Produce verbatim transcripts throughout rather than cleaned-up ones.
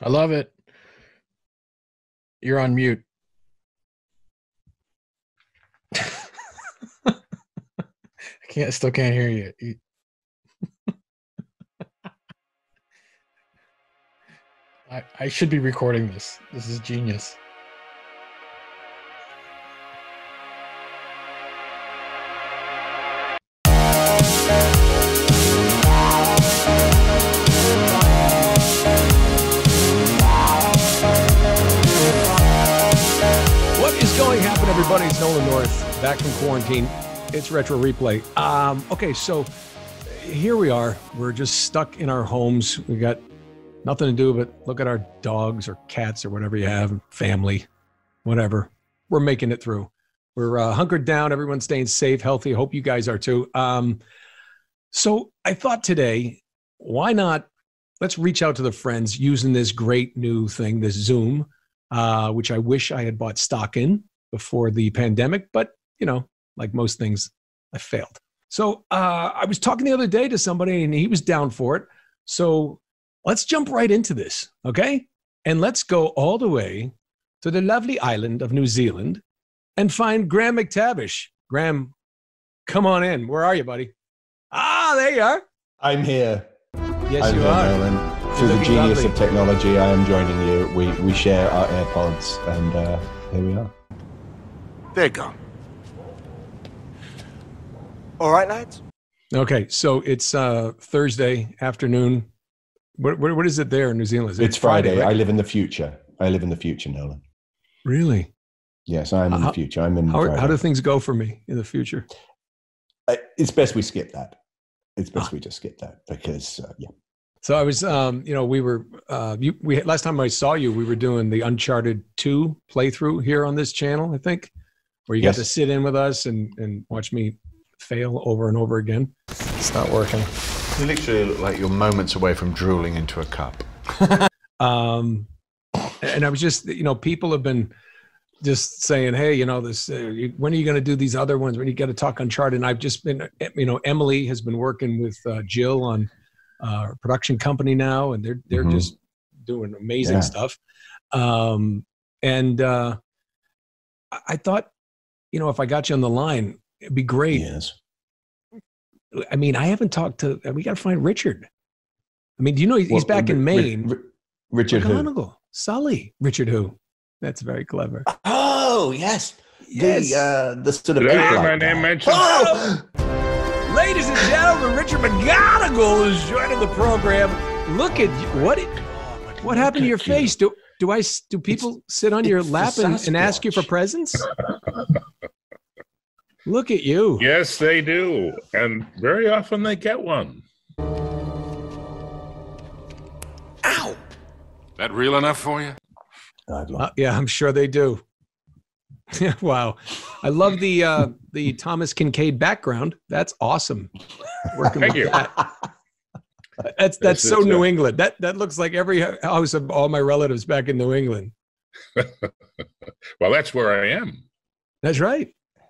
I love it. You're on mute. I can't, still can't hear you. you I, I should be recording this. This is genius. Everybody, it's Nolan North, back from quarantine. It's Retro Replay. Um, okay, so here we are. We're just stuck in our homes. We got nothing to do but look at our dogs or cats or whatever you have, family, whatever. We're making it through. We're uh, hunkered down. Everyone's staying safe, healthy. Hope you guys are too. Um, so I thought today, why not? Let's reach out to the friends using this great new thing, this Zoom, uh, which I wish I had bought stock in before the pandemic, but you know, like most things, I failed. So uh, I was talking the other day to somebody and he was down for it. So let's jump right into this, okay? And let's go all the way to the lovely island of New Zealand and find Graham McTavish. Graham, come on in. Where are you, buddy? Ah, there you are. I'm here. Yes, I'm you here, are. Nolan. Through the genius lovely. of technology, I am joining you. We, we share our AirPods and uh, here we are. They're gone. All right, lads. Okay, so it's uh, Thursday afternoon. What, what what is it there in New Zealand? Is it it's Friday. Friday right? I live in the future. I live in the future, Nolan. Really? Yes, I am in how, the future. I'm in. How, how do things go for me in the future? Uh, it's best we skip that. It's best ah. we just skip that because uh, yeah. So I was, um, you know, we were, uh, you, we last time I saw you, we were doing the Uncharted two playthrough here on this channel, I think. Where you yes. got to sit in with us and, and watch me fail over and over again. It's not working. You literally look like you're moments away from drooling into a cup. um, and I was just, you know, people have been just saying, hey, you know, this. Uh, you, when are you going to do these other ones? When are you going to talk Uncharted? And I've just been, you know, Emily has been working with uh, Jill on uh, a production company now, and they're they're mm-hmm. just doing amazing yeah. stuff. Um, and uh, I, I thought. You know, if I got you on the line, it'd be great. Yes. I mean, I haven't talked to. We got to find Richard. I mean, do you know he's well, back in Maine? R R Richard McGonagle, who? Sully. Richard who? That's very clever. Oh yes, yes. The uh, the sort of. Yeah, my name is Richard. Oh! Ladies and gentlemen, Richard McGonagle is joining the program. Look at you. what? It, what happened to your face? Do do I do people it's, sit on your lap and, and ask you for presents? Look at you. Yes, they do. And very often they get one. Ow! That real enough for you? Uh, yeah, I'm sure they do. Wow. I love the uh, the Thomas Kincaid background. That's awesome. Working Thank with you. That. That's, that's so New England. That, that looks like every house of all my relatives back in New England. Well, that's where I am. That's right.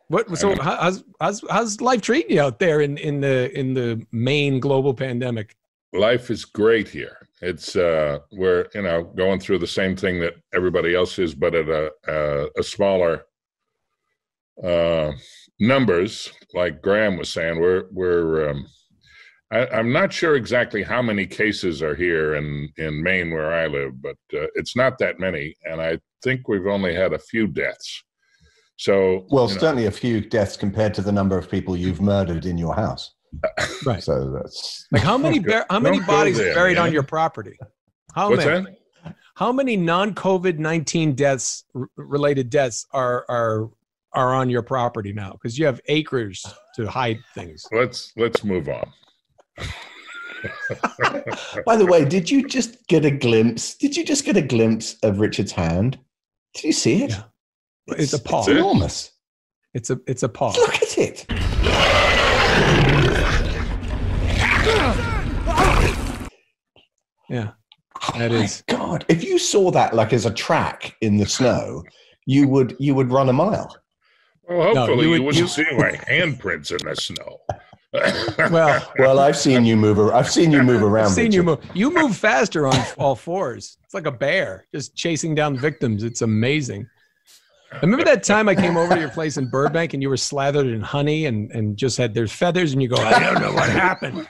What, so how's, how's, how's life treating you out there in, in the in the Maine global pandemic? Life is great here. It's uh, we're you know going through the same thing that everybody else is, but at a a, a smaller uh, numbers. Like Graham was saying, we're we're um, I, I'm not sure exactly how many cases are here in in Maine where I live, but uh, it's not that many, and I think we've only had a few deaths. So, well, you know, certainly a few deaths compared to the number of people you've murdered in your house. Right. So that's like how many how many bodies are buried man. on your property? How What's many? That? How many non COVID nineteen deaths related deaths are are are on your property now? Because you have acres to hide things. Let's let's move on. By the way, did you just get a glimpse? Did you just get a glimpse of Richard's hand? Did you see it? Yeah. It's, it's a paw. It's enormous. It's a it's a paw. Look at it. Yeah, that oh is. My God, if you saw that like as a track in the snow, you would you would run a mile. Well, hopefully no, you, would, you wouldn't you... see my handprints in the snow. well, well, I've seen you move. I've seen you move around. I've seen Richard. you move. You move faster on all fours. It's like a bear just chasing down victims. It's amazing. I remember that time I came over to your place in Burbank and you were slathered in honey and and just had their feathers and you go, I don't know what happened.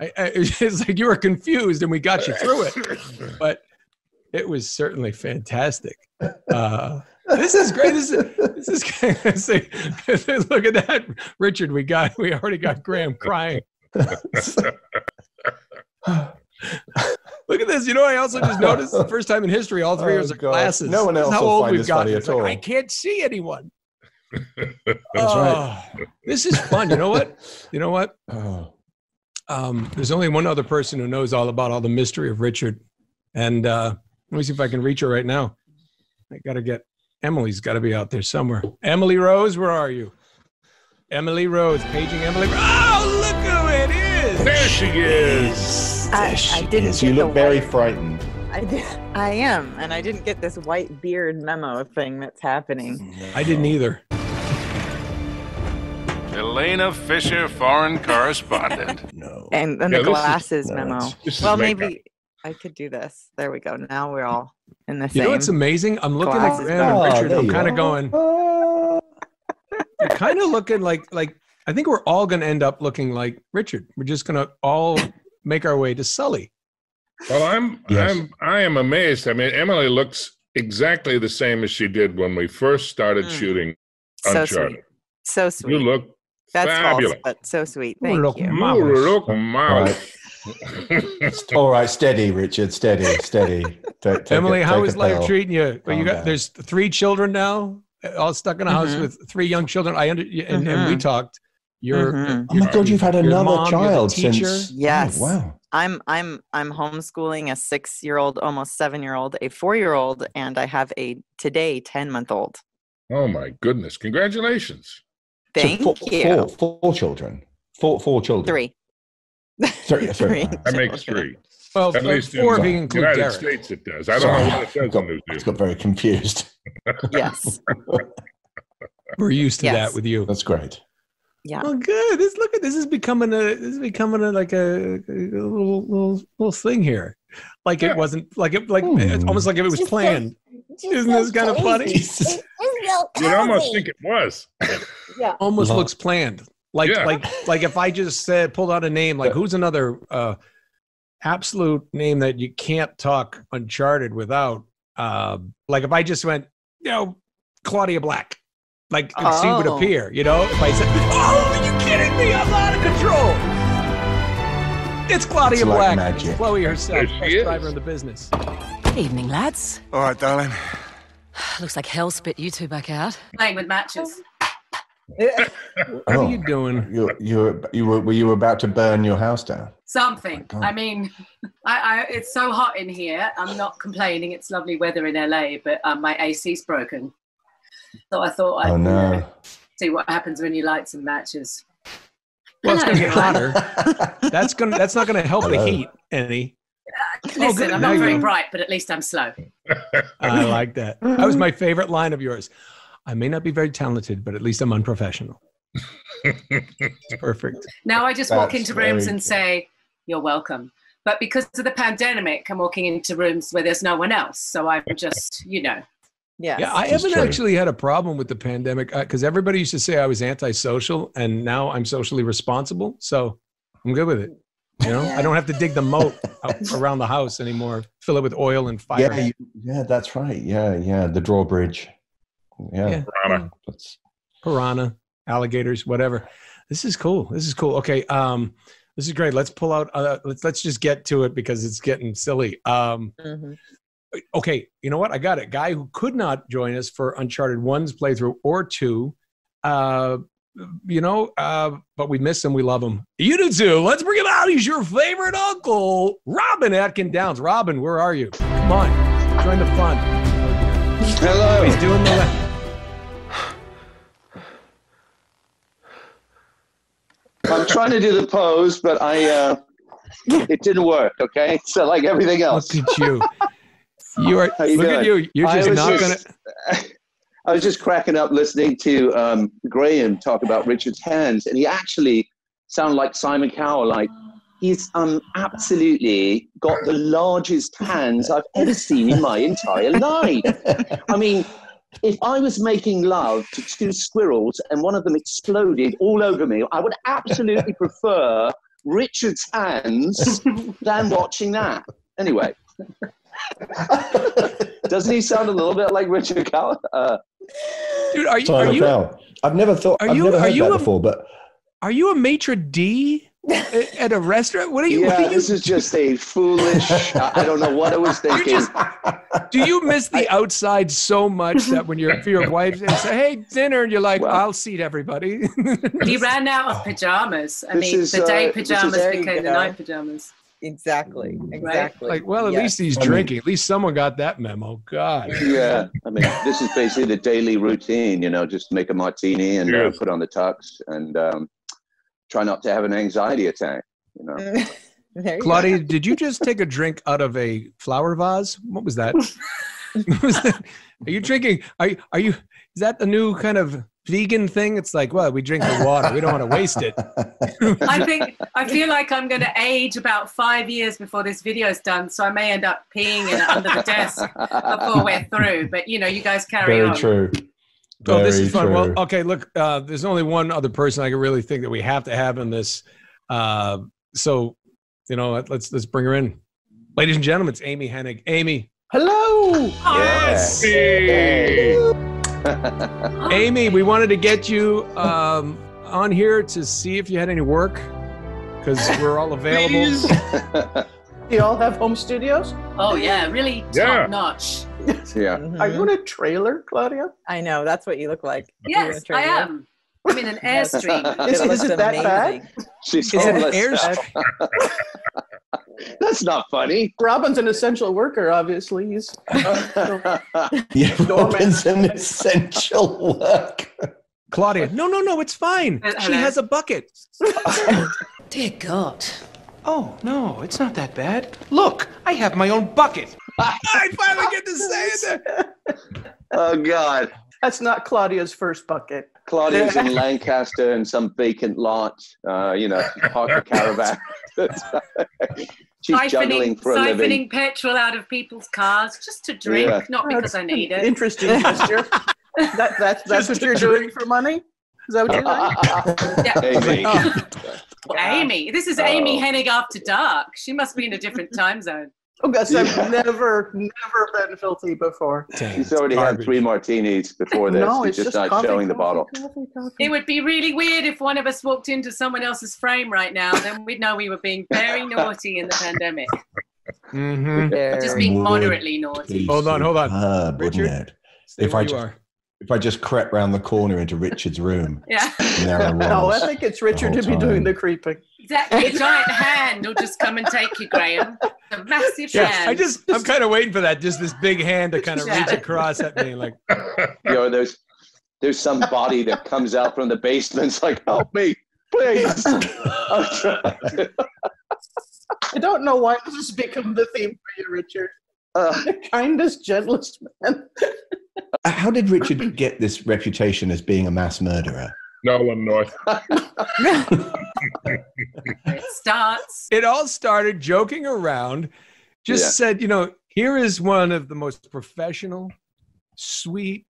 I, I, it's like you were confused and we got you through it, but it was certainly fantastic. Uh, this is great. This is, this is crazy. Look at that, Richard. We got. We already got Graham crying. Look at this. You know, I also just noticed the first time in history, all three years oh, of glasses. No one else how will old find we've got. Like, I can't see anyone. That's oh, right. This is fun. You know what? You know what? Oh. Um, there's only one other person who knows all about all the mystery of Richard. And uh, let me see if I can reach her right now. I got to get Emily's got to be out there somewhere. Emily Rose, where are you? Emily Rose, paging Emily. Oh, look who it is. There she is. I, I didn't yes, get you look the very white. frightened. I, did, I am. And I didn't get this white beard memo thing that's happening. No. I didn't either. Elena Fisher, foreign correspondent. No. And then yeah, the glasses is, memo. No, well, maybe makeup. I could do this. There we go. Now we're all in the you same. You know what's amazing? I'm looking glasses. at Graham and Richard. Oh, I'm kind of going. We're kind of looking like, like, I think we're all going to end up looking like Richard. We're just going to all make our way to Sully. Well, I'm, yes. I'm, I am amazed. I mean, Emily looks exactly the same as she did when we first started mm. shooting Uncharted. So sweet. So sweet. You look That's fabulous. False, but so sweet. Thank you. You look marvelous. All right, steady, Richard. Steady, steady. Take, take Emily, a, how is life pill. treating you? Well, you got down. There's three children now, all stuck in a house mm-hmm. with three young children. I under, and, mm-hmm. and we talked. You're, mm-hmm. you're oh my God, you've had another mom, child since. Yes. Oh, wow. I'm I'm I'm homeschooling a six-year-old, almost seven-year-old, a four-year-old, and I have a today ten-month-old. Oh my goodness! Congratulations. Thank so four, you. Four, four, four children. Four, four children. Three. Sorry, sorry. That makes three. Well, at least four being included. In the United States, it does. I don't sorry. know what it does got, in New Zealand. I got very confused. Yes. We're used to yes. that with you. That's great. Yeah. Well, good. This look at this is becoming a this is becoming a, like a, a little, little little thing here. Like yeah. it wasn't like it like mm. it's almost like if it was just planned. Just Isn't this kind of funny? You'd almost think it was. Yeah. Almost well, looks planned. Like yeah. like like if I just said pulled out a name, like who's another uh, absolute name that you can't talk Uncharted without? Uh, like if I just went, you know, Claudia Black, like oh. she would appear. You know, if I said, oh, are you kidding me? I'm out of control. It's Claudia it's Black. Like it's Chloe herself, best driver in the business. Good evening, lads. All right, darling. Looks like hell spit you two back out. Playing with matches. What oh, are you doing? You you you were were you about to burn your house down? Something. Oh I mean, I, I it's so hot in here. I'm not complaining. It's lovely weather in L A, but um, my A C's broken. So I thought I'd oh, no. you know, see what happens when you light some matches. Well, it's going to get hotter. That's going. That's not going to help Hello. the heat any. Uh, listen, oh, I'm not very bright, but at least I'm slow. I like that. That was my favorite line of yours. I may not be very talented, but at least I'm unprofessional. Perfect. Now I just that's walk into rooms and say, "You're welcome." But because of the pandemic, I'm walking into rooms where there's no one else, so I'm just, you know. Yes. Yeah, I haven't true. actually had a problem with the pandemic because uh, everybody used to say I was antisocial, and now I'm socially responsible, so I'm good with it. You know, yeah. I don't have to dig the moat around the house anymore, fill it with oil and fire. Yeah, yeah, that's right. Yeah, yeah, the drawbridge. Yeah, yeah. Piranha. Piranha, alligators, whatever. This is cool. This is cool. Okay, um, this is great. Let's pull out. Uh, let's let's just get to it because it's getting silly. Um, mm-hmm. Okay, you know what? I got it. Guy who could not join us for Uncharted one's playthrough or two, uh, you know, uh, but we miss him. We love him. You do too. Let's bring him out. He's your favorite uncle, Robin Atkin Downes. Robin, where are you? Come on. Join the fun. Hello. He's doing the... I'm trying to do the pose, but I uh, it didn't work, okay? So like everything else. Look at you. You are. You look doing? at you. You're just not just, gonna. I was just cracking up listening to um, Graham talk about Richard's hands, and he actually sounded like Simon Cowell. Like, he's um, absolutely got the largest hands I've ever seen in my entire life. I mean, if I was making love to two squirrels and one of them exploded all over me, I would absolutely prefer Richard's hands than watching that. Anyway. Doesn't he sound a little bit like Richard Cowell? Uh, Dude, are you? Are you I've never thought. Are I've you? Never heard are you that a, before? But are you a maitre d' at a restaurant? What are you? Yeah, are you, this is just a foolish. I don't know what I was thinking. Just, do you miss the outside so much that when you're for your wife and say, "Hey, dinner," and you're like, well, "I'll seat everybody." He ran out of pajamas. I mean, is, the day uh, pajamas became the night pajamas. Exactly. Exactly. Right? Like, well, at yes. least he's I drinking. Mean, at least someone got that memo. God. Yeah. I mean, this is basically the daily routine. You know, just make a martini and yeah. put on the tux and um, try not to have an anxiety attack. You know. you Claudia, go. Did you just take a drink out of a flower vase? What was that? What was that? Are you drinking? Are you, are you? Is that a new kind of vegan thing? It's like, well, we drink the water. We don't want to waste it. I think, I feel like I'm going to age about five years before this video's done. So I may end up peeing in it under the desk before we're through. But, you know, you guys carry Very on. True. Very oh, this is fun. True. Well, okay, look, uh, there's only one other person I can really think that we have to have in this. Uh, so, you know, let's, let's bring her in. Ladies and gentlemen, it's Amy Hennig. Amy. Hello. Yes. Hey. Hello. Amy, we wanted to get you um, on here to see if you had any work, because we're all available. Do you all have home studios? Oh yeah, really yeah. top notch. Yeah. Mm-hmm. Are you in a trailer, Claudia? I know, that's what you look like. Yes, I am. I'm in an Airstream. is, it is it that bad? She's homeless. Is it an That's not funny. Robin's an essential worker, obviously. He's uh, yeah, Robin's an essential worker. Claudia, no, no, no, it's fine. She has a bucket. Dear God. Oh, no, it's not that bad. Look, I have my own bucket. I finally get to say it. Oh, God. That's not Claudia's first bucket. Claudia's in Lancaster in some vacant lot, uh, you know, Parker Caravan. She's siphoning, juggling for a siphoning living. Siphoning petrol out of people's cars just to drink, yeah. not because I need it. Interesting gesture. that, that, that's what you're doing for money? Is that what you're doing? Amy. Oh. Amy. This is oh. Amy Hennig after dark. She must be in a different time zone. Oh, gosh, yeah. I've never, never been filthy before. Dang, He's already garbage. had three martinis before this. No, it's He's just, just not coffee, showing coffee, the bottle. Coffee, coffee. It would be really weird if one of us walked into someone else's frame right now. Then we'd know we were being very naughty in the pandemic. Mm-hmm. Just being moderately naughty. Hold on, hold on. Uh, Richard, if I just, if I just crept round the corner into Richard's room. Yeah. No, I think it's Richard to be doing the creeping. Exactly, a giant hand will just come and take you, Graham. A massive yeah, hand. I just, I'm kind of waiting for that. Just this big hand to kind of yeah. reach across at me, like, you know, there's, there's some body that comes out from the basement's like, help me, please. I'm trying to. I don't know why this has become the theme for you, Richard. Uh, the kindest, gentlest man. How did Richard get this reputation as being a mass murderer? Nolan North. It starts. It all started joking around. Just yeah. said, you know, here is one of the most professional, sweet,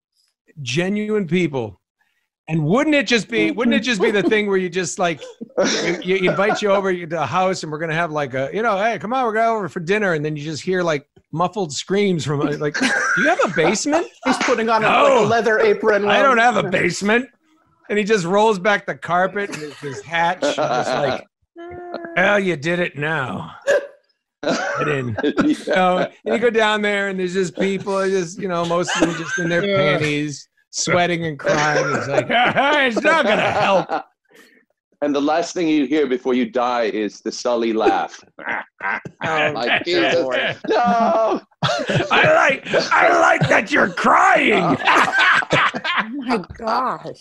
genuine people. And wouldn't it just be, wouldn't it just be the thing where you just like, you, you invite you over to the house and we're going to have like a, you know, hey, come on, we're going over for dinner. And then you just hear like muffled screams from like, do you have a basement? He's putting on no, like a leather apron. I don't have a basement. And he just rolls back the carpet and his, his hatch. Just like, well, you did it now. And then, yeah. you know, and you go down there and there's just people, just, you know, most of them just in their yeah. panties, sweating and crying. It's like, hey, it's not going to help. And the last thing you hear before you die is the Sully laugh. Oh, like, Jesus, no. I like, I like that you're crying. Oh my gosh.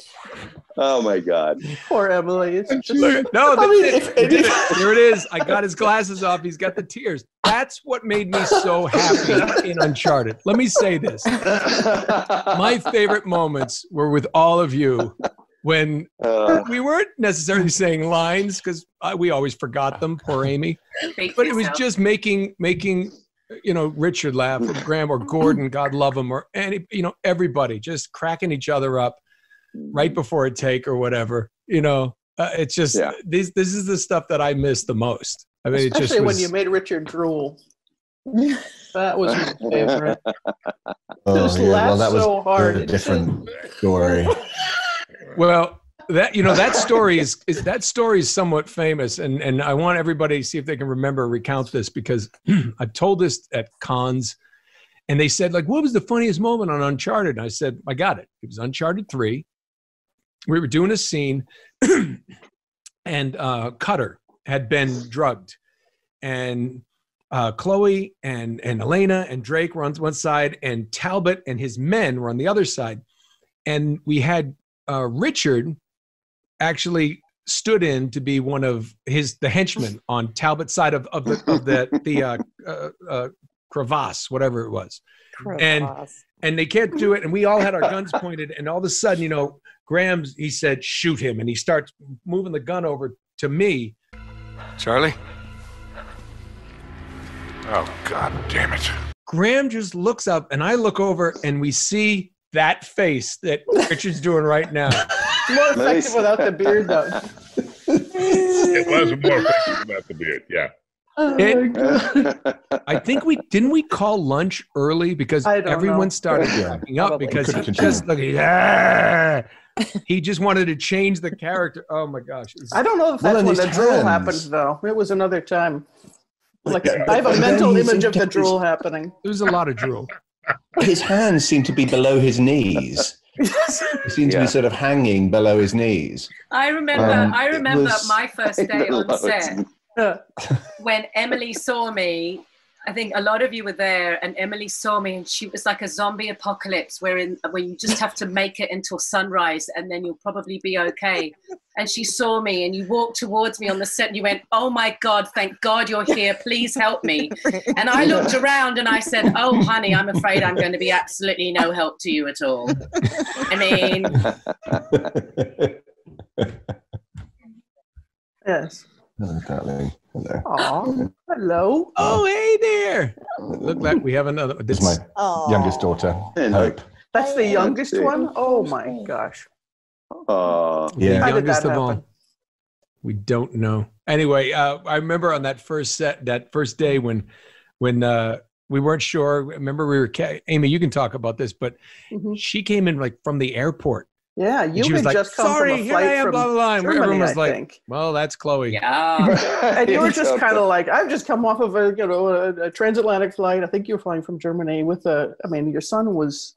Oh my God. Poor Emily. It's just, no, that's I mean, it. He did it. There it is. I got his glasses off. He's got the tears. That's what made me so happy in Uncharted. Let me say this. My favorite moments were with all of you when uh, we weren't necessarily saying lines because we always forgot them, poor Amy. But it was just making making you know, Richard laugh, or Graham, or Gordon, God love him, or any, you know, everybody just cracking each other up right before a take or whatever. You know, uh, it's just yeah. this. This is the stuff that I miss the most. I mean, especially it just was, when you made Richard drool. That was my favorite. Oh, just yeah. laugh well, that was so hard. A different story. Well, that you know, that story is, is that story is somewhat famous, and and I want everybody to see if they can remember recount this because I told this at cons, and they said like, "What was the funniest moment on Uncharted?" And I said, "I got it. It was Uncharted three. We were doing a scene, and uh, Cutter had been drugged, and uh, Chloe and and Elena and Drake were on one side, and Talbot and his men were on the other side, and we had." Uh, Richard actually stood in to be one of his the henchmen on Talbot's side of of the of the, the uh, uh, uh, crevasse, whatever it was, crevasse. and and they can't do it. And we all had our guns pointed, and all of a sudden, you know, Graham's he said, "Shoot him," and he starts moving the gun over to me. Charlie. Oh God damn it! Graham just looks up, and I look over, and we see. That face that Richard's doing right now. More effective nice. Without the beard, though. It was more effective without the beard, yeah. Oh it, I think we, didn't we call lunch early? Because everyone know. started cracking yeah. up Probably. because he just, look, yeah. he just wanted to change the character. Oh, my gosh. Was, I don't know if that's when the times. drool happened, though. It was another time. Like, yeah. I have a mental image of the drool happening. There was a lot of drool. His hands seem to be below his knees. He seems yeah. to be sort of hanging below his knees. I remember. Um, I remember was, my first day on set when Emily saw me. I think a lot of you were there, and Emily saw me, and she was like a zombie apocalypse, wherein where you just have to make it until sunrise, and then you'll probably be okay. And she saw me, and you walked towards me on the set, and you went, "Oh my God, thank God you're here! Please help me." And I looked around, and I said, "Oh, honey, I'm afraid I'm going to be absolutely no help to you at all." I mean, yes. Hello. Hello. Hello. Oh, hey there. Look like we have another. This is my Aww. youngest daughter, Hope. That's the youngest oh, one? Oh, my gosh. Uh, yeah. The youngest of all. We don't know. Anyway, uh, I remember on that first set, that first day when when uh, we weren't sure. Remember we were, Amy, you can talk about this, but mm-hmm. she came in like from the airport. Yeah, you had like, just come Sorry, from a flight am, from blah, blah, blah. Germany, Everyone was I like, think. well, that's Chloe. Yeah. And you were just kind of like, I've just come off of a, you know, a, a transatlantic flight. I think you were flying from Germany with a, I mean, your son was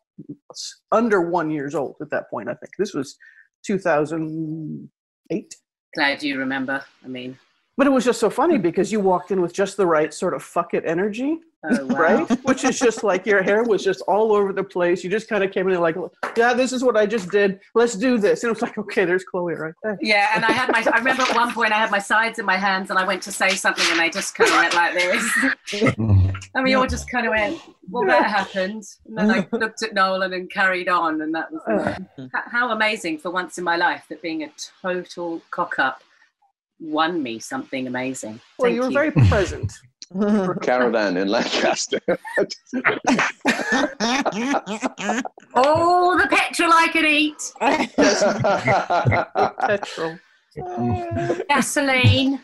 under one years old at that point, I think. This was two thousand eight. Glad you remember, I mean. But it was just so funny because you walked in with just the right sort of fuck it energy, oh, wow. right? Which is just like your hair was just all over the place. You just kind of came in and like, yeah, this is what I just did. Let's do this. And it was like, okay, there's Chloe right there. Yeah, and I had my, I remember at one point I had my sides in my hands and I went to say something and I just kind of went like this. And we all just kind of went, well, that happened. And then I looked at Nolan and carried on. And that was uh, how amazing for once in my life that being a total cock up won me something amazing. Well, Thank you were you. very present. Caravan in Lancaster. All the petrol I could eat. Petrol. Gasoline.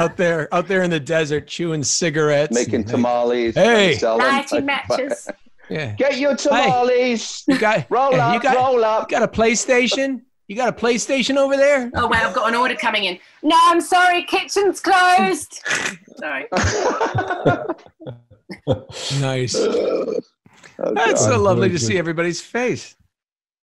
Out there, out there in the desert, chewing cigarettes, making tamales. Hey, lighting matches. Yeah. Get your tamales. Hey, you got, roll yeah, up. You got, roll up. You got a PlayStation. You got a PlayStation over there? Oh, well, I've got an order coming in. No, I'm sorry, kitchen's closed. Sorry. Nice. Oh, That's so lovely to see everybody's face.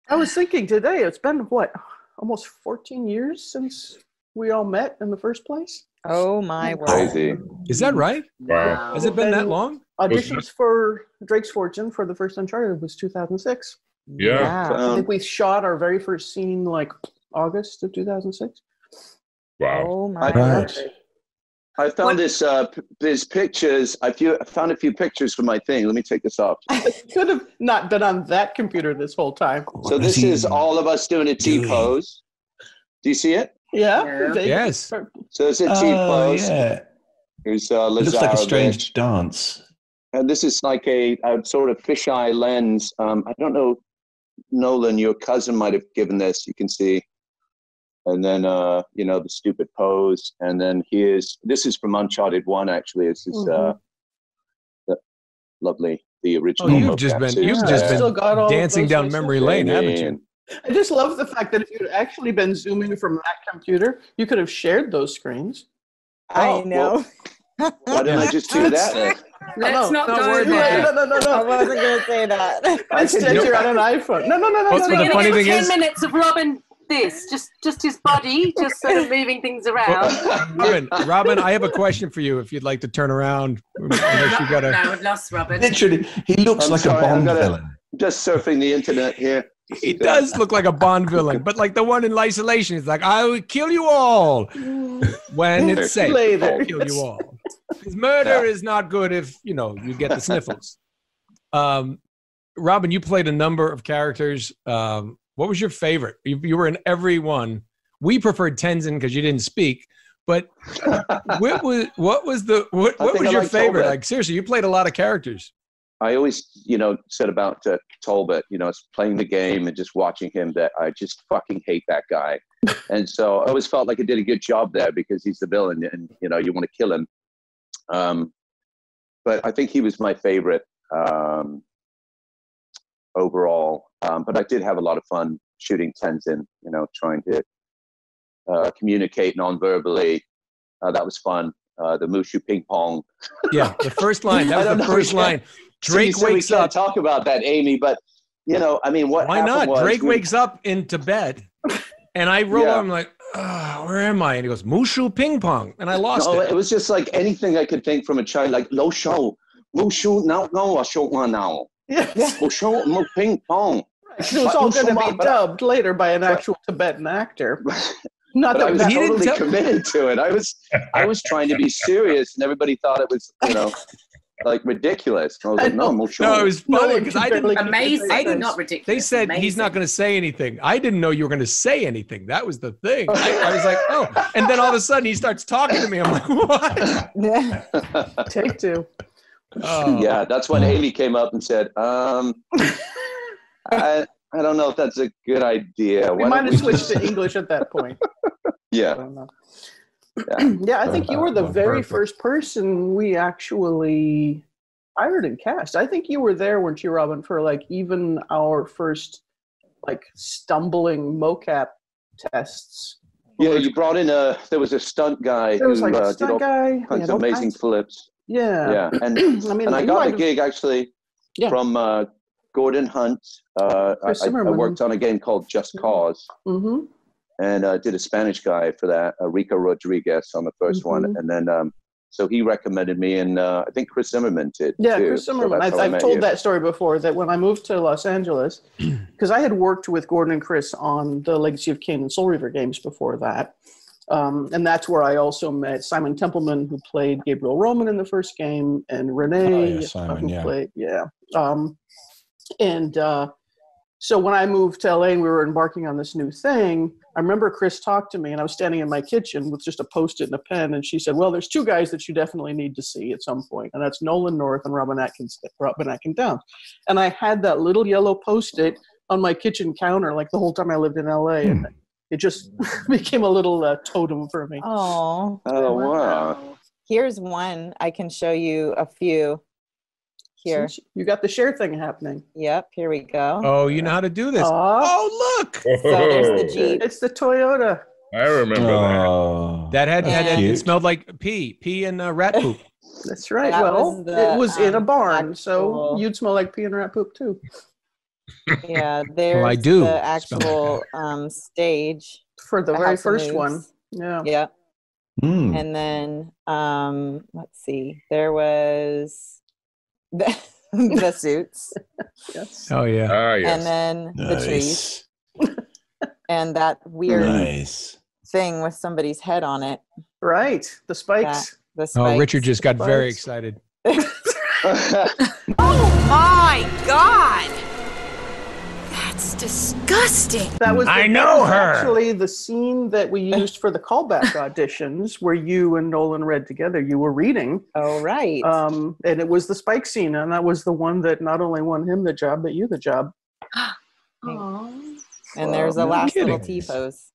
I was thinking today, it's been, what, almost fourteen years since we all met in the first place? Oh, my word. Crazy. Is that right? Wow. Has it been and that long? Auditions for Drake's Fortune for the first Uncharted was two thousand six. Yeah. yeah. Um, I think we shot our very first scene like August of two thousand six. Wow. Oh my gosh. I found what? this, uh, p- these pictures. I, few, I found a few pictures for my thing. Let me take this off. I could have not been on that computer this whole time. So this is all of us doing a T-pose. Do you see it? Yeah. yeah. Yes. So it's a T-pose. Uh, yeah. Here's, uh, it looks like a strange there. dance. And this is like a, a sort of fisheye lens. Um, I don't know, Nolan, your cousin might have given this. You can see. And then, uh, you know, the stupid pose. And then here's, this is from Uncharted one, actually. This is mm-hmm. uh, the, lovely, the original. Oh, you've just been, you've yeah. just been dancing down memory lane, haven't you? I just love the fact that if you'd actually been zooming from that computer, you could have shared those screens. Oh, I know. Well, why didn't I just do that then? Let's no, no, not go no, there. No, no, no, no. I wasn't going to say that. Instead, you're on an iPhone. No, no, no, no. Well, no, no. The funny thing is, ten minutes of Robin... This just just his body just sort of moving things around. Robin, Robin, I have a question for you. If you'd like to turn around, unless you got a. No, I've lost Robin. Literally, he looks I'm like sorry, a Bond gonna, villain. Just surfing the internet here. He does look like a Bond villain, but like the one in Isolation, he's like, "I will kill you all when it's safe. I'll kill you all." His murder yeah. is not good if you know you get the sniffles. Um, Robin, you played a number of characters. Um, What was your favorite? You, you were in every one. We preferred Tenzin because you didn't speak. But what was what was the what, what was your favorite? Talbot. Like seriously, you played a lot of characters. I always, you know, said about uh, Talbot. You know, it's playing the game and just watching him. That I just fucking hate that guy. And so I always felt like I did a good job there because he's the villain, and you know, you want to kill him. Um, but I think he was my favorite. Um, overall. Um, but I did have a lot of fun shooting Tenzin, you know, trying to uh, communicate non-verbally. Uh, that was fun. Uh, the Mushu ping pong. Yeah, the first line. That was the first line. Drake so wakes we can't up. Talk about that, Amy, but, you know, I mean, what Why happened not? Was Drake we... wakes up in Tibet, and I roll yeah. up, I'm like, oh, where am I? And he goes, Mushu ping pong. And I lost no, it. It was just like anything I could think from a child, like, lo shou, Mushu, now, no, I shou, now. Yeah. Well, show more ping pong. Right. It was but all going to be but, dubbed later by an actual but, Tibetan actor. Not that I was totally dub- committed to it. I was, I was trying to be serious, and everybody thought it was, you know, like ridiculous. I was like, no, we'll show. No, it was funny because no, I didn't. Amazing. I did not ridiculous. They said amazing. He's not going to say anything. I didn't know you were going to say anything. That was the thing. I, I was like, oh, and then all of a sudden he starts talking to me. I'm like, what? Yeah. Take two. Oh. Yeah, that's when Amy came up and said, um, I, I don't know if that's a good idea. We Why might have we switched just... to English at that point. Yeah. I yeah. yeah, I think you were the very first person we actually hired and cast. I think you were there, weren't you, Robin, for like even our first like stumbling mocap tests. Yeah, you brought in a, there was a stunt guy. There was who, like a uh, stunt guy. Kinds of amazing flips. Yeah. Yeah. And I mean, and I got the gig actually yeah. from uh, Gordon Hunt. Uh, I, I worked on a game called Just Cause, mm-hmm. and I uh, did a Spanish guy for that, Rico Rodriguez on the first mm-hmm. one. And then, um, so he recommended me, and uh, I think Chris Zimmerman did. Yeah, too. Chris Zimmerman. So I've, I've told you. that story before that when I moved to Los Angeles, because I had worked with Gordon and Chris on the Legacy of Kain and Soul Reaver games before that. Um, and that's where I also met Simon Templeman, who played Gabriel Roman in the first game, and Renee, oh, yeah, Simon, who yeah. played, yeah. Um, and uh, so when I moved to L A and we were embarking on this new thing, I remember Chris talked to me, and I was standing in my kitchen with just a Post-it and a pen, and she said, well, there's two guys that you definitely need to see at some point, and that's Nolan North and Robin Atkin, Robin Atkin Downes. And I had that little yellow Post-it on my kitchen counter like the whole time I lived in L A, hmm. and it just became a little uh, totem for me. Oh, oh wow. Here's one. I can show you a few here. Since you got the share thing happening. Yep, here we go. Oh, you know how to do this. Oh, oh look. So there's the Jeep. It's the Toyota. I remember oh. that. That had, had, had it smelled like pee, pee and uh, rat poop. That's right. That well, was the, it was um, in a barn, so you'd smell like pee and rat poop too. Yeah, there's oh, I do the actual um, stage for the very first one. Yeah, yeah. Mm. And then um, let's see, there was the, the suits. Yes. Oh yeah. Oh, yes. And then nice. The trees. And that weird nice. Thing with somebody's head on it. Right. The spikes. That, the spikes. Oh, Richard just got very excited. Oh my God. That's disgusting. That was the, I know her. Actually, the scene that we used for the callback auditions, where you and Nolan read together, you were reading. Oh, right. Um, and it was the spike scene, and that was the one that not only won him the job, but you the job. Aww. And there's a oh, last little T pose.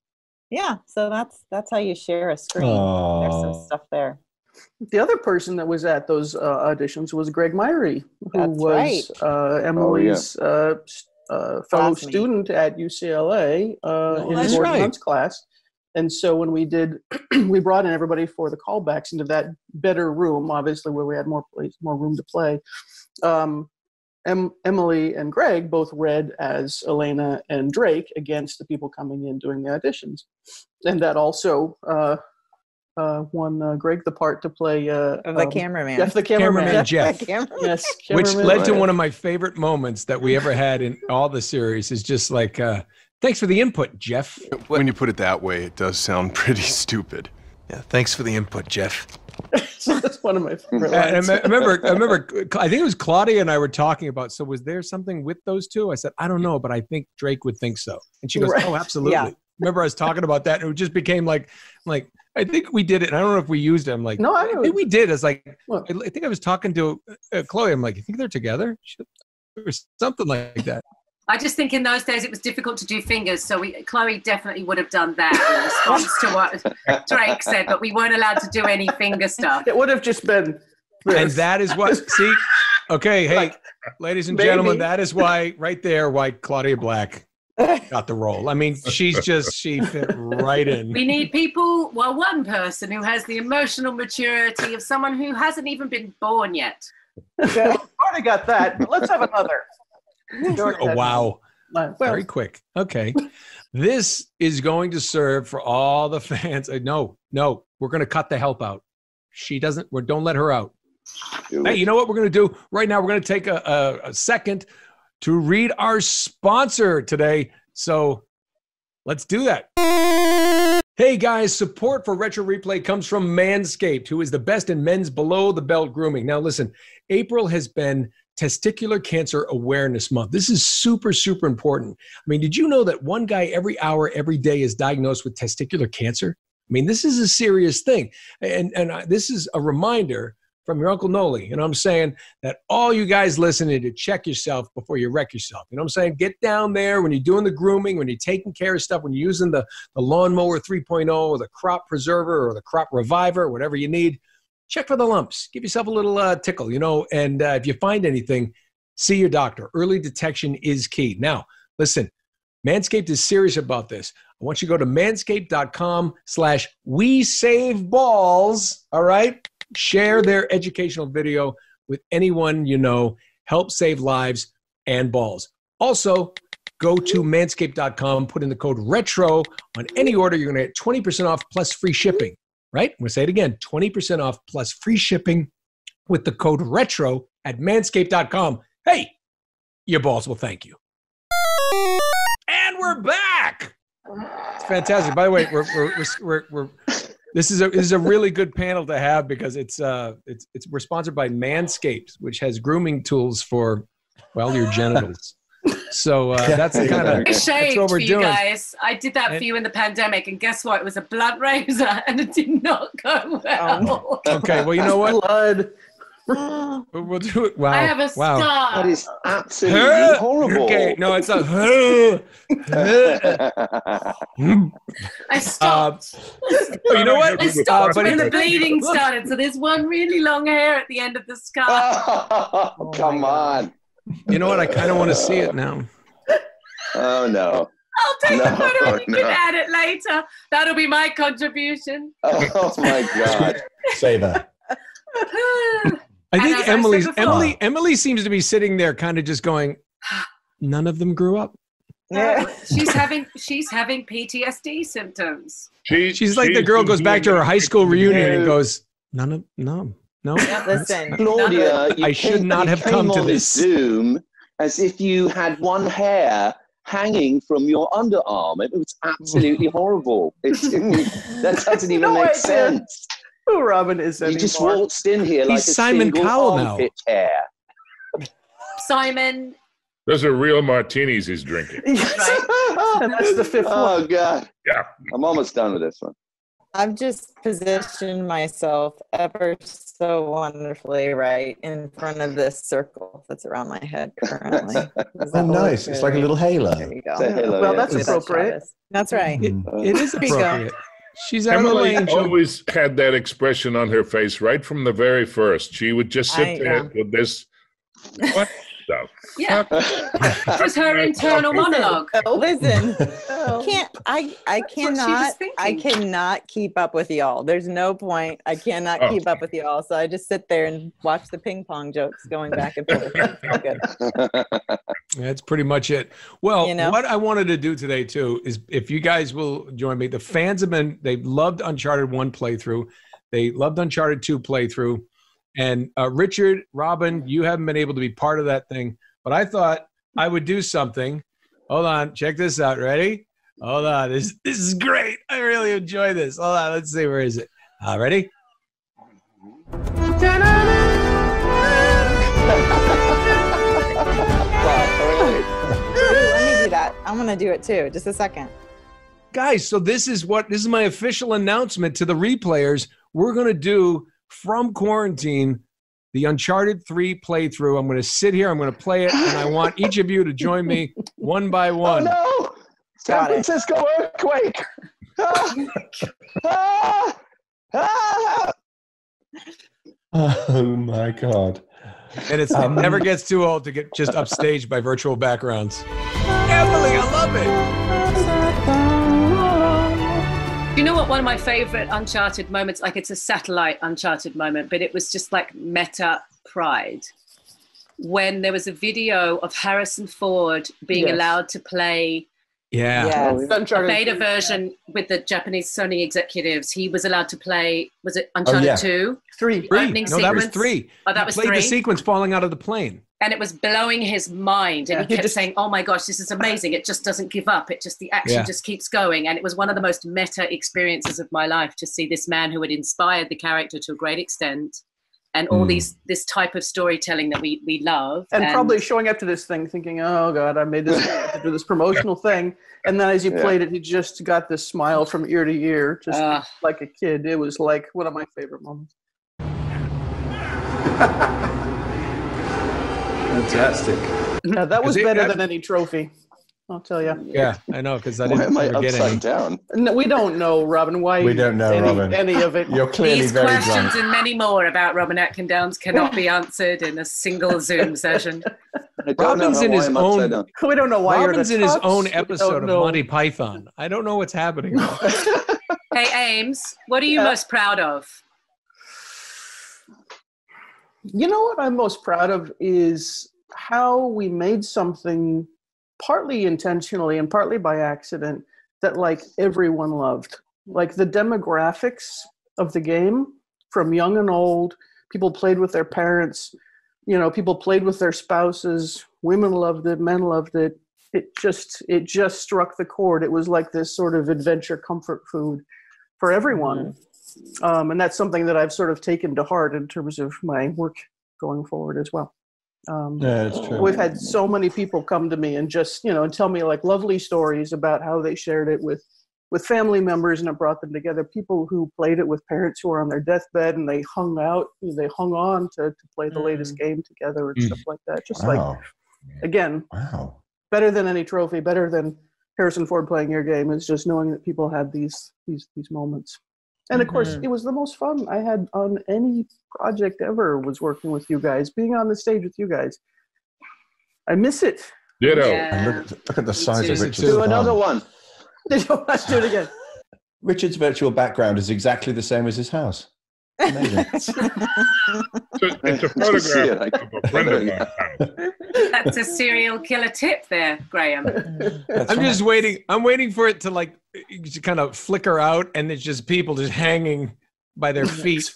Yeah, so that's that's how you share a screen. Aww. There's some stuff there. The other person that was at those uh, auditions was Greg Myrie, who that's was right. uh, Emily's. Oh, yeah. uh, Uh, fellow Classmate. Student at U C L A uh, oh, in the board right. class. And so when we did, we brought in everybody for the callbacks into that better room, obviously, where we had more place, more room to play. Um, em Emily and Greg both read as Elena and Drake against the people coming in doing the auditions. And that also uh, uh, won uh, Greg the part to play... Uh, the um, cameraman. Jeff the Cameraman. Cameraman Jeff. The cameraman. Yes, cameraman. Which led to one of my favorite moments that we ever had in all the series is just like, uh, thanks for the input, Jeff. When you put it that way, it does sound pretty stupid. Yeah, thanks for the input, Jeff. That's one of my favorite lines. I remember, I remember, I think it was Claudia and I were talking about, so was there something with those two? I said, I don't know, but I think Drake would think so. And she goes, right. Oh, absolutely. Yeah. Remember, I was talking about that, and it just became like, like I think we did it. And I don't know if we used it. I'm like, no, I, I think we did. It's like, look, I think I was talking to uh, Chloe. I'm like, you think they're together, or something like that. I just think in those days it was difficult to do fingers, so we, Chloe definitely would have done that in response to what Drake said, but we weren't allowed to do any finger stuff. It would have just been. This. And that is what. See, okay, hey, like, ladies and maybe. Gentlemen, that is why right there, why Claudia Black. Got the role. I mean, she's just, she fit right in. We need people, well, one person who has the emotional maturity of someone who hasn't even been born yet. Yeah, I've already got that, but let's have another. Oh, wow. Well, very quick. Okay. This is going to serve for all the fans. No, no, we're going to cut the help out. She doesn't, we're, don't let her out. Hey, you know what we're going to do? Right now, we're going to take a, a, a second to read our sponsor today. So let's do that. Hey guys, support for Retro Replay comes from Manscaped, who is the best in men's below the belt grooming. Now listen, April has been Testicular Cancer Awareness Month. This is super, super important. I mean, did you know that one guy every hour, every day is diagnosed with testicular cancer? I mean, this is a serious thing. And, and I, this is a reminder from your Uncle Noli, you know what I'm saying, that all you guys listening to, check yourself before you wreck yourself. You know what I'm saying? Get down there when you're doing the grooming, when you're taking care of stuff, when you're using the, the lawnmower three point oh or the crop preserver or the crop reviver, whatever you need, check for the lumps. Give yourself a little uh, tickle, you know, and uh, if you find anything, see your doctor. Early detection is key. Now, listen, Manscaped is serious about this. I want you to go to manscaped dot com slash we save balls, all right? Share their educational video with anyone you know. Help save lives and balls. Also, go to manscaped dot com, put in the code RETRO. On any order, you're going to get twenty percent off plus free shipping, right? I'm going to say it again, twenty percent off plus free shipping with the code RETRO at manscaped dot com. Hey, your balls will thank you. And we're back. It's fantastic. By the way, we're, we're, we're, we're, we're This is a this is a really good panel to have because it's uh it's it's we're sponsored by Manscaped, which has grooming tools for, well, your genitals. So uh, that's the kind of shaved what we're for you doing. Guys. I did that and, for you in the pandemic, and guess what? It was a blood razor, and it did not go well. Um, okay, well you know what? Blood. We'll do it. Wow. I have a wow. scar. That is absolutely huh? horrible. Okay, no, it's not. I stopped. Uh, oh, you know what? I stopped uh, when the bleeding started. So there's one really long hair at the end of the scar. Oh, oh, come on. You know what? I kind of want to see it now. Oh, no. I'll take no, the photo and you no. can add it later. That'll be my contribution. Oh, my God. Say that. I think Emily's, Emily Emily seems to be sitting there kind of just going, none of them grew up. Yeah. she's having she's having P T S D symptoms. She, she's like the girl goes back to her high school reunion and goes, none of no No, yeah, listen, Claudia, you I came, should not have come to this Zoom as if you had one hair hanging from your underarm. It was absolutely horrible. It that doesn't even no make idea. sense. Who Robin is anymore? You just waltzed in here like He's a Simon Cowell now. Hair. Simon. Those are real martinis he's drinking. Right. And that's the fifth oh, one. Oh, God. Yeah. I'm almost done with this one. I've just positioned myself ever so wonderfully right in front of this circle that's around my head currently. Oh, nice. It's like a little halo. There you go. Halo, well, yeah. that's appropriate. That's right. It, it is appropriate. She's Emily always had that expression on her face right from the very first. She would just sit I, there yeah. with this. What? So. Yeah, it was her internal monologue. Listen, can't I? I cannot. I cannot keep up with y'all. There's no point. I cannot oh. keep up with y'all. So I just sit there and watch the ping pong jokes going back and forth. Good. That's pretty much it. Well, you know? What I wanted to do today too is, if you guys will join me, the fans have been. They loved Uncharted one playthrough. They loved Uncharted two playthrough. And uh, Richard, Robin, you haven't been able to be part of that thing, but I thought I would do something. Hold on, check this out. Ready? Hold on, this this is great. I really enjoy this. Hold on, let's see, where is it? Uh, ready? Let me do that. I'm gonna do it too. Just a second, guys. So this is what this is my official announcement to the replayers. We're gonna do. From quarantine, the Uncharted three playthrough. I'm going to sit here. I'm going to play it, and I want each of you to join me one by one. Oh, no! San Francisco earthquake! Ah! Ah! Ah! Oh my God! And it's, um, it never gets too old to get just upstaged by virtual backgrounds. Emily, I love it. You know what? One of my favorite Uncharted moments, like it's a satellite Uncharted moment, but it was just like meta pride. When there was a video of Harrison Ford being yes. allowed to play yeah. yes. Uncharted, a beta version yeah. with the Japanese Sony executives. He was allowed to play, was it Uncharted oh, yeah. two? Three. three. No, sequence. that was three. Oh, that he was played three. the sequence falling out of the plane. And it was blowing his mind. And yeah, he kept just, saying, oh my gosh, this is amazing. It just doesn't give up. It just, the action yeah. just keeps going. And it was one of the most meta experiences of my life to see this man who had inspired the character to a great extent. And all mm. these, this type of storytelling that we, we love. And, and probably showing up to this thing thinking, oh God, I made this, I have to do this promotional thing. And then as you yeah. played it, you just got this smile from ear to ear, just uh, like a kid. It was like one of my favorite moments. Fantastic. Yeah, that was better it, than any trophy, I'll tell you. Yeah, I know, because I didn't ever get any. Down? No, we don't know, Robin. Why we don't know, any, Robin. Any of it. You're clearly These very questions drunk. And many more about Robin Atkin Downes cannot be answered in a single Zoom session. Robin's in his own. We don't know why Robin's you're in his own episode of Monty Python. I don't know what's happening. Hey, Ames, what are you yeah. most proud of? You know what I'm most proud of is how we made something partly intentionally and partly by accident that like everyone loved. Like the demographics of the game, from young and old, people played with their parents, you know, people played with their spouses, women loved it, men loved it. It just, it just struck the chord. It was like this sort of adventure comfort food for everyone. Mm-hmm. Um, and that's something that I've sort of taken to heart in terms of my work going forward as well. Um, yeah, that's true. We've had so many people come to me and just, you know, and tell me like lovely stories about how they shared it with, with family members and it brought them together. People who played it with parents who were on their deathbed and they hung out, they hung on to, to play the latest game together and mm. stuff like that. Just wow. like, again, wow. better than any trophy, better than Harrison Ford playing your game is just knowing that people had these, these, these moments. And of course, it was the most fun I had on any project ever was working with you guys, being on the stage with you guys. I miss it. Ditto. Yeah. Look, look at the size of Richard's. Do another one. Let's do it again. Richard's virtual background is exactly the same as his house. Amazing. It's a, it's a photograph like, of a friend of mine. That's a serial killer tip there, Graham. That's I'm right. just waiting. I'm waiting for it to like to kind of flicker out, and it's just people just hanging by their feet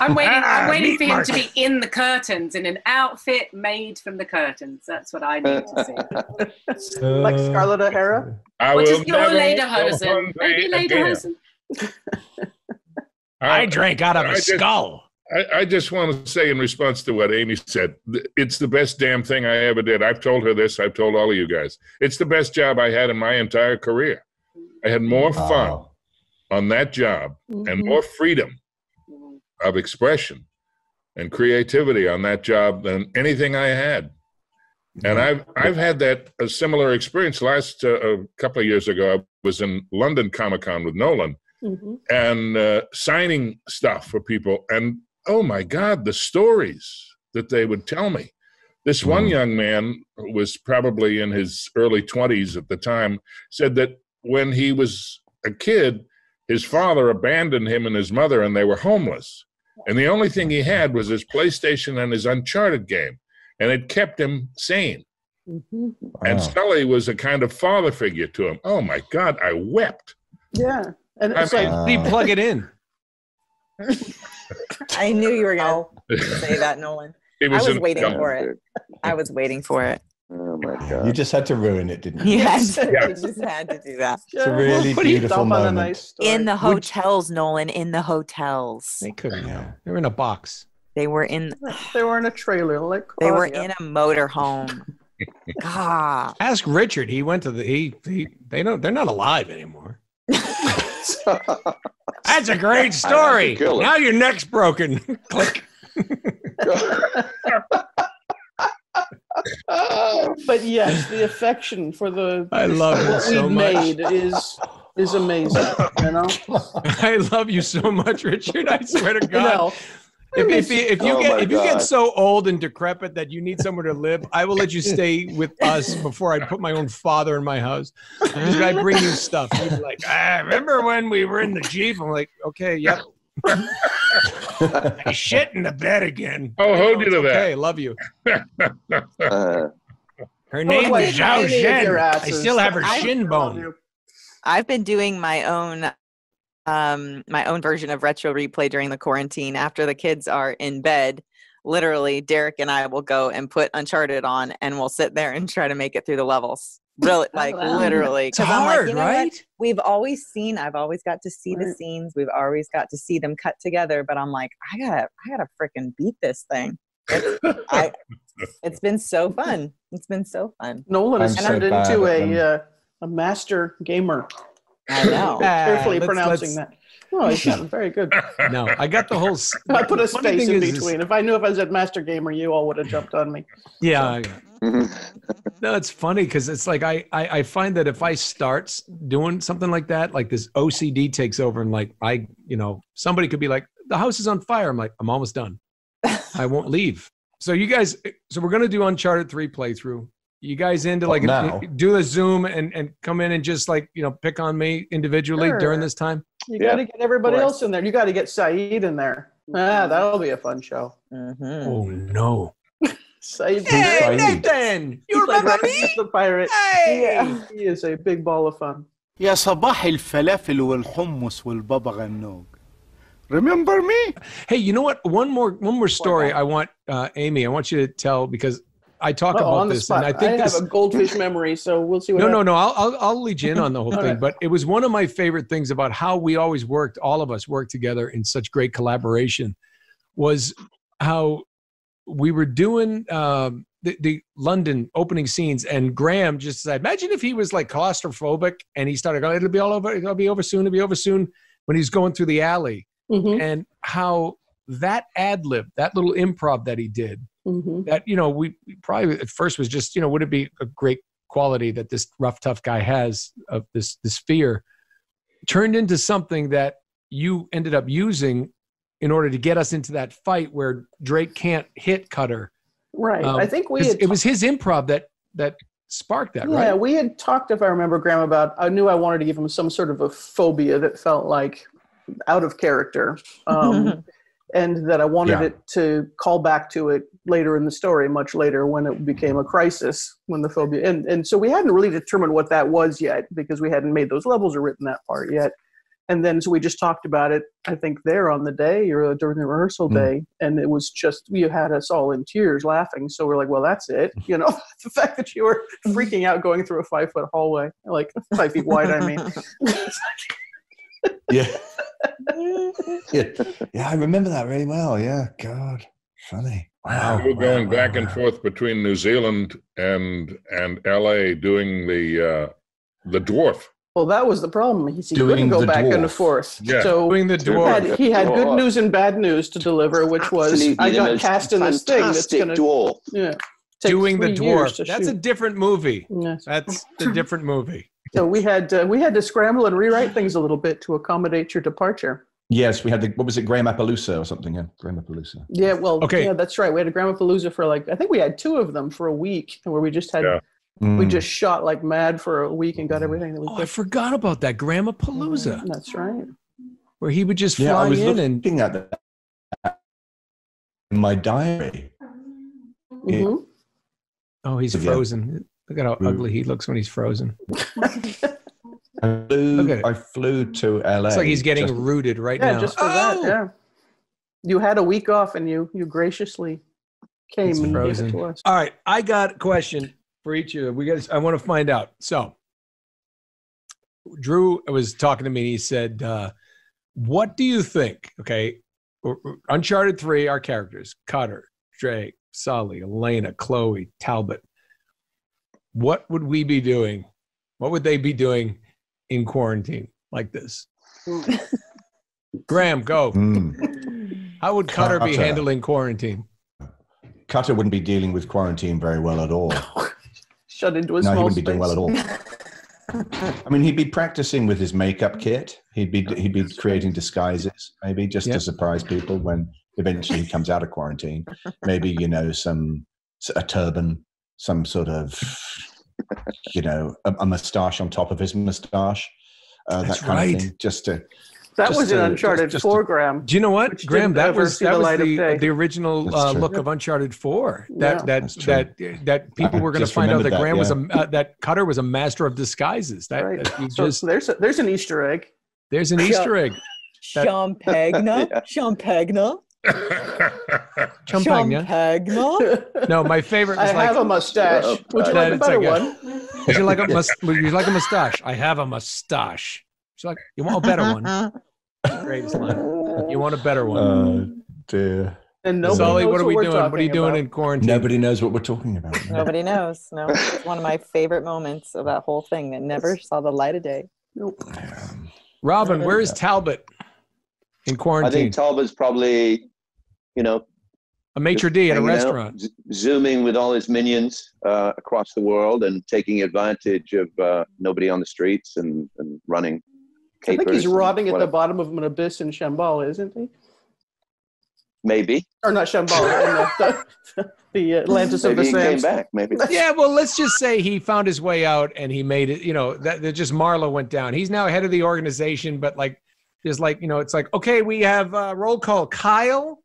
I'm waiting. I'm waiting for him market. to be in the curtains, in an outfit made from the curtains. That's what I need to see. Uh, like Scarlett O'Hara. I will just never Leda Hosen. Maybe Leda Hosen. I drank out of I a just, skull. I, I just want to say, in response to what Amy said, it's the best damn thing I ever did. I've told her this. I've told all of you guys. It's the best job I had in my entire career. I had more fun oh. on that job mm-hmm. and more freedom of expression and creativity on that job than anything I had. And I've, I've had that a similar experience. Last uh, a couple of years ago, I was in London Comic-Con with Nolan mm-hmm. and uh, signing stuff for people. And oh my God, the stories that they would tell me. This one mm. young man who was probably in his early twenties at the time said that when he was a kid, his father abandoned him and his mother, and they were homeless. And the only thing he had was his PlayStation and his Uncharted game, and it kept him sane. Mm-hmm. Wow. And Sully was a kind of father figure to him. Oh my God, I wept. Yeah, and it's I mean, like, uh... plug it in. I knew you were going to say that, Nolan. It was I was waiting dumb. for it. I was waiting for it. Oh my God! You just had to ruin it, didn't you? Yes, you yeah. just had to do that. It's a really well, beautiful moment. Nice in the hotels, Would... Nolan. In the hotels, they couldn't. Know. They were in a box. They were in. They were in a trailer, like Claudia. They were in a motorhome. God. Ask Richard. He went to the. He. he they don't. They're not alive anymore. That's a great story. Now your neck's broken. Click. But yes, the affection for the I love what it so we much. made is is amazing. You know, I love you so much, Richard. I swear to God, you know, if, if, if, if you oh get if God. you get so old and decrepit that you need somewhere to live, I will let you stay with us before I put my own father in my house. I bring you stuff. You'd be like, I remember when we were in the Jeep. I'm like, okay, yep. I shit in the bed again. Oh, hold you to okay. that. Hey, love you. Uh, her name oh, is Zhao Zhen. I still have her I, shin bone. I've been doing my own, um, my own version of Retro Replay during the quarantine. After the kids are in bed, literally, Derek and I will go and put Uncharted on, and we'll sit there and try to make it through the levels. Really, like oh, wow. literally, because I'm like, you know right? what? We've always seen. I've always got to see right. the scenes. We've always got to see them cut together. But I'm like, I gotta, I gotta freaking beat this thing. It's, I, it's been so fun. It's been so fun. Nolan has turned into a uh, a master gamer. I know. Carefully uh, let's, pronouncing let's, that. Oh, he's gotten very good. No, I got the whole. I put a space in is, between. If I knew if I was at master gamer, you all would have jumped on me. Yeah. So. I, no, it's funny because it's like I, I I find that if I start doing something like that, like this O C D takes over, and like I, you know, somebody could be like, the house is on fire. I'm like, I'm almost done. I won't leave. So you guys, so we're gonna do Uncharted three playthrough. You guys into like well, a, do a Zoom and and come in and just like you know pick on me individually sure. during this time. You yeah. gotta get everybody else in there. You gotta get Saeed in there. Ah, that'll be a fun show. Mm-hmm. Oh no. Saeed. Hey, Nathan! You remember me? The pirate. Hey. Yeah. He is a big ball of fun. يا صباح الفلافل والحمص والبابغنوج. Remember me? Hey, you know what? One more, one more story. I want uh, Amy. I want you to tell because I talk Uh-oh, about this, spot. and I think I this, have a goldfish memory, so we'll see. What no, happens. no, no. I'll, I'll, I'll lead you in on the whole thing. Right. But it was one of my favorite things about how we always worked. All of us worked together in such great collaboration. Was how. We were doing um, the, the London opening scenes, and Graham just said, imagine if he was like claustrophobic, and he started going, it'll be all over, it'll be over soon, it'll be over soon, when he's going through the alley. Mm-hmm. And how that ad-lib, that little improv that he did, mm-hmm. that, you know, we probably at first was just, you know, would it be a great quality that this rough, tough guy has of this, this fear, turned into something that you ended up using in order to get us into that fight where Drake can't hit Cutter. Right, um, I think we had- It was his improv that that sparked that, yeah, right? Yeah, we had talked, if I remember, Graham, about, I knew I wanted to give him some sort of a phobia that felt like out of character. Um, and that I wanted yeah. it to call back to it later in the story, much later when it became a crisis, when the phobia, and, and so we hadn't really determined what that was yet because we hadn't made those levels or written that part yet. And then so we just talked about it, I think, there on the day or during the rehearsal mm. day. And it was just, you had us all in tears laughing. So we're like, well, that's it. You know, the fact that you were freaking out going through a five foot hallway, like five feet wide, I mean. yeah. yeah. Yeah, I remember that really well. Yeah. God, funny. Wow. We were going wow, back wow, and wow. forth between New Zealand and and L A doing the uh, the dwarf. Well, that was the problem. He, he couldn't go back dwarf. and forth. Yeah. So doing the dwarf. He had, he had dwarf. good news and bad news to deliver, which was Absolutely. I got cast in this thing that's going to yeah, doing the dwarf. That's shoot. a different movie. Yes. That's a different movie. So we had uh, we had to scramble and rewrite things a little bit to accommodate your departure. Yes, we had the, what was it, Graham Appaloosa or something? Yeah, Graham Appaloosa. Yeah, well, okay. yeah, that's right. We had a Graham Appaloosa for like, I think we had two of them for a week where we just had, yeah. mm. we just shot like mad for a week and got everything that we could. Oh, I forgot about that, Graham Appaloosa. Mm, that's right. Where he would just fly yeah, I was in and. looking at that in my diary. Mm-hmm. yeah. Oh, he's yeah. frozen. Look at how Ooh. ugly he looks when he's frozen. I flew, I flew to L A. It's like he's getting just, rooted right yeah, now. Yeah, just for oh! that, yeah. You had a week off and you you graciously came it's and frozen. gave it to us. All right, I got a question for each of you. We got, I want to find out. So, Drew was talking to me and he said, uh, what do you think, okay, Uncharted three, our characters, Cutter, Drake, Sully, Elena, Chloe, Talbot, what would we be doing? What would they be doing in quarantine like this? Graham, go. Mm. How would Cutter, Cutter be handling quarantine? Cutter wouldn't be dealing with quarantine very well at all. Shut into a no, small he wouldn't space. be doing well at all. I mean, he'd be practicing with his makeup kit. He'd be he'd be creating disguises, maybe just yep. to surprise people when eventually he comes out of quarantine. Maybe, you know, some a turban, some sort of, you know, a, a mustache on top of his mustache. Uh, that kind right. of thing. Just to that just was to, an Uncharted just, just four, Graham. Do you know what, Graham? That was that was the, the original uh, look of Uncharted four. That yeah. that that, that that people I were going to find out that, that Graham yeah. was a uh, that Cutter was a master of disguises. That, right. that he so, just, so there's a, there's an Easter egg. There's an Sean, Easter egg. Champagna, yeah. champagna. Champagna. No, my favorite is I like, have a mustache. Uh, Which uh, like a better like one? Would you like a must would you like a mustache? I have a mustache. She's like, you want a better one? Greatest line. You want a better one? Uh, dear. And nobody Sully, knows what are we what doing? What are you doing about? in quarantine? Nobody knows what we're talking about. No. Nobody knows. No, it's one of my favorite moments of that whole thing that never saw the light of day. Nope. Yeah. Robin, where is Talbot in quarantine? I think Talbot's probably, you know, a maitre d' at a restaurant, out, zooming with all his minions uh, across the world and taking advantage of uh, nobody on the streets and, and running capers. I think he's robbing at the bottom of an abyss in Shambhala, isn't he? Maybe. Or not Shambhala, the, the, the Atlantis maybe of the Sands. Maybe he came back, maybe. Yeah, well, let's just say he found his way out and he made it, you know, that, that just Marla went down. He's now head of the organization, but like, there's like, you know, it's like, okay, we have uh, roll call. Kyle?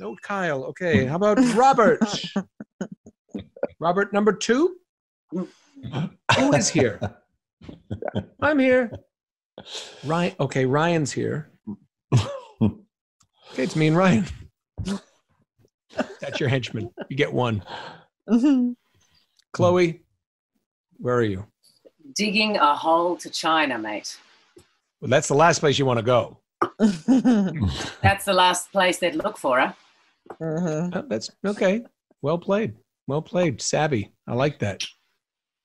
No, Kyle. Okay. How about Robert? Robert, number two? Who is here? I'm here. Ryan. Okay, Ryan's here. Okay, it's me and Ryan. That's your henchman. You get one. Mm-hmm. Chloe, where are you? Digging a hole to China, mate. Well, that's the last place you want to go. That's the last place they'd look for her. Uh-huh. Oh, that's okay. Well played. Well played. Savvy. I like that.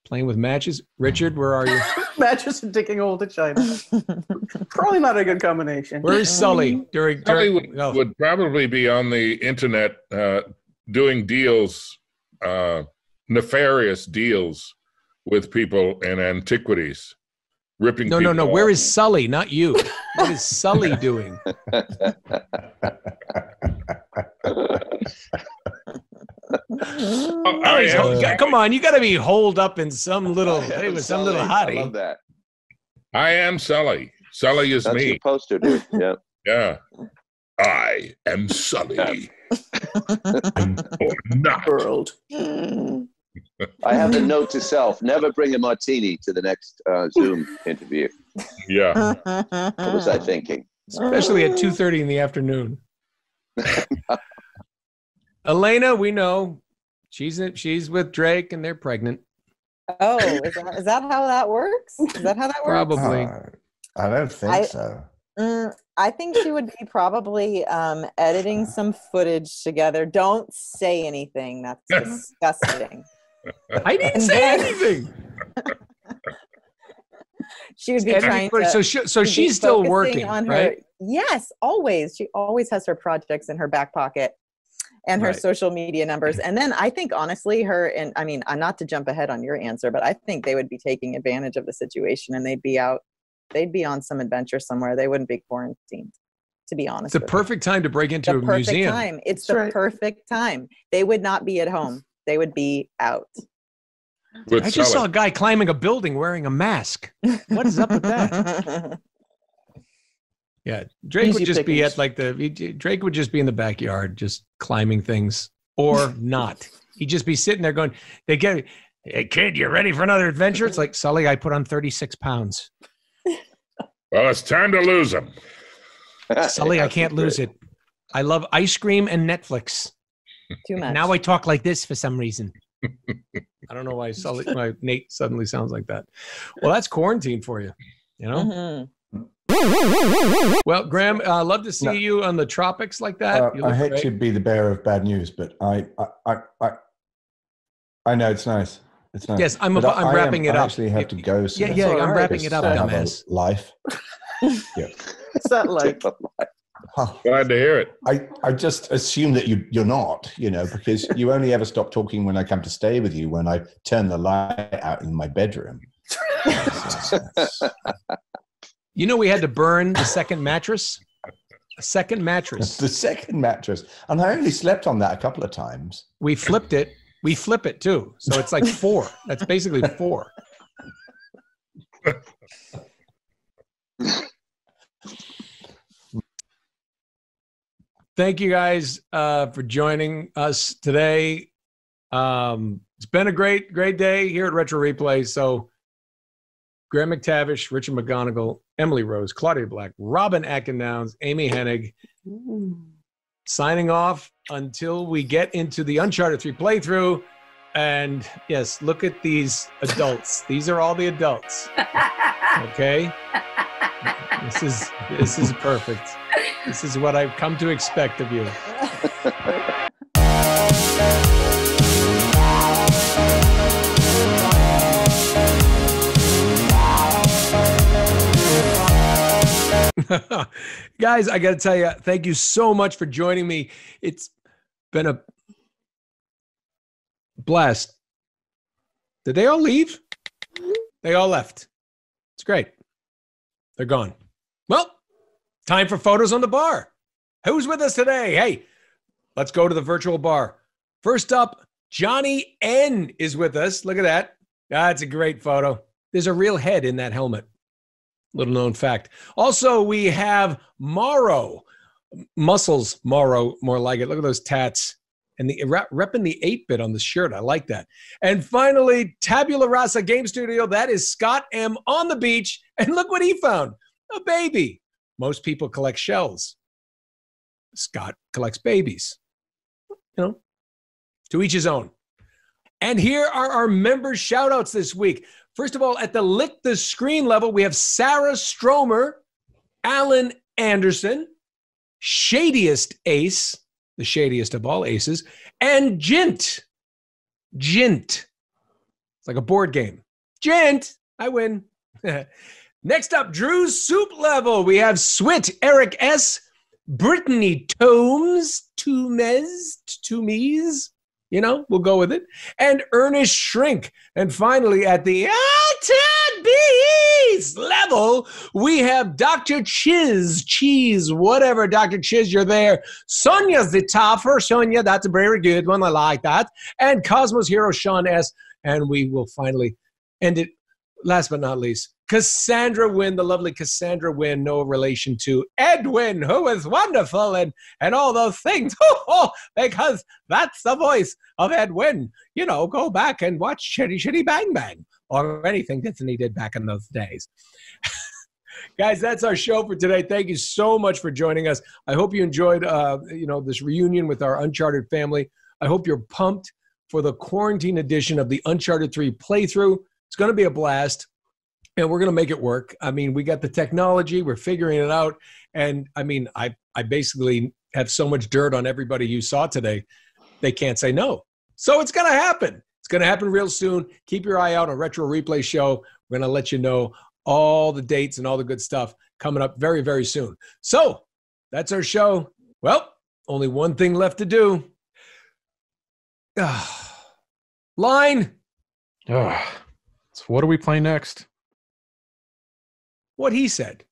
Playing with matches. Richard, where are you? Matches and digging hole to China. Probably not a good combination. Where is Sully? During, during Sully would, oh. would probably be on the internet uh, doing deals, uh, nefarious deals with people and antiquities. Ripping no, no, no. Off. Where is Sully? Not you. What is Sully doing? Oh, I am, come on, you got to be holed up in some little, hey, with some Sully. little hottie. I love that. I am Sully. Sully is That's me. Your poster, dude. Yeah. Yeah. I am Sully. Or not. World. I have a note to self. Never bring a martini to the next uh, Zoom interview. Yeah. What was I thinking? Especially at two thirty in the afternoon. Elena, we know. She's she's with Drake, and they're pregnant. Oh, is that, is that how that works? Is that how that works? Probably. Uh, I don't think I, so. Mm, I think she would be probably um, editing some footage together. Don't say anything. That's disgusting. I didn't and say then, anything. She would be Everybody, trying to. So, she, so she's still working on her, right? Yes, always. She always has her projects in her back pocket. And her right. social media numbers. And then I think, honestly, her and I mean, not to jump ahead on your answer, but I think they would be taking advantage of the situation, and they'd be out, they'd be on some adventure somewhere. They wouldn't be quarantined, to be honest. It's the perfect time to break into a museum. Time. It's the perfect time. They would not be at home. They would be out. I just saw a guy climbing a building wearing a mask. What is up with that? Yeah, Drake Easy would just pickings. be at like the Drake would just be in the backyard, just climbing things or not. He'd just be sitting there going, "They get, hey kid, you ready for another adventure?" It's like, Sully, I put on thirty-six pounds. Well, it's time to lose them. Sully, I can't lose it. I love ice cream and Netflix. Too much. And now I talk like this for some reason. I don't know why Sully, my Nate suddenly sounds like that. Well, that's quarantine for you, you know. Mm-hmm. Well, Graham, I uh, love to see no. you on the tropics like that. Uh, I hate great. to be the bearer of bad news, but I, I, I, I know it's nice. It's nice. Yes, I'm. A, I'm I, wrapping I am, it up. I actually have to go. Yeah, yeah, I'm right. wrapping it up. Dumbass life. Yeah. What's that like? Oh, glad to hear it. I, I just assume that you, you're not, you know, because you only ever stop talking when I come to stay with you. When I turn the light out in my bedroom. So, you know, we had to burn the second mattress. A second mattress. The second mattress. And I only slept on that a couple of times. We flipped it. We flip it too. So it's like four. That's basically four. Thank you guys uh, for joining us today. Um, it's been a great, great day here at Retro Replay. So Graham McTavish, Richard McGonagle, Emily Rose, Claudia Black, Robin Atkin Downes, Amy Hennig, Ooh. signing off until we get into the Uncharted three playthrough. And yes, look at these adults. These are all the adults. Okay? This is this is perfect. This is what I've come to expect of you. Guys, I gotta tell you, thank you so much for joining me. It's been a blast. Did they all leave? They all left. It's great. They're gone. Well, time for photos on the bar. Who's with us today? Hey, let's go to the virtual bar. First up, Johnny N is with us. Look at that. That's a great photo. There's a real head in that helmet. Little known fact. Also, we have Morrow. Muscles Morrow, more like it. Look at those tats. And the repping the eight bit on the shirt. I like that. And finally, Tabula Rasa Game Studio. That is Scott M on the beach. And look what he found. A baby. Most people collect shells. Scott collects babies. You know, to each his own. And here are our member shout-outs this week. First of all, at the Lick the Screen level, we have Sarah Stromer, Alan Anderson, Shadiest Ace, the shadiest of all aces, and Jint. Jint. It's like a board game. Jint, I win. Next up, Drew's Soup level, we have Swit, Eric S, Brittany Tomes, Tumes, Tumes. You know, we'll go with it. And Ernest Shrink. And finally, at the Altered Beast level, we have Doctor Chiz, Cheese, whatever. Doctor Chiz, you're there. Sonia's the topper. Sonia, that's a very good one. I like that. And Cosmos Hero, Sean S. And we will finally end it, last but not least, Cassandra Wynn, the lovely Cassandra Wynn, no relation to Ed Wynn, who is wonderful and, and all those things, because that's the voice of Ed Wynn. You know, go back and watch Shitty Shitty Bang Bang or anything that he did back in those days. Guys, that's our show for today. Thank you so much for joining us. I hope you enjoyed uh, you know, this reunion with our Uncharted family. I hope you're pumped for the quarantine edition of the Uncharted three playthrough. It's going to be a blast, and we're going to make it work. I mean, we got the technology. We're figuring it out. And, I mean, I, I basically have so much dirt on everybody you saw today, they can't say no. So it's going to happen. It's going to happen real soon. Keep your eye out on Retro Replay Show. We're going to let you know all the dates and all the good stuff coming up very, very soon. So that's our show. Well, only one thing left to do. Ugh. Line. Ugh. So what do we play next? What he said.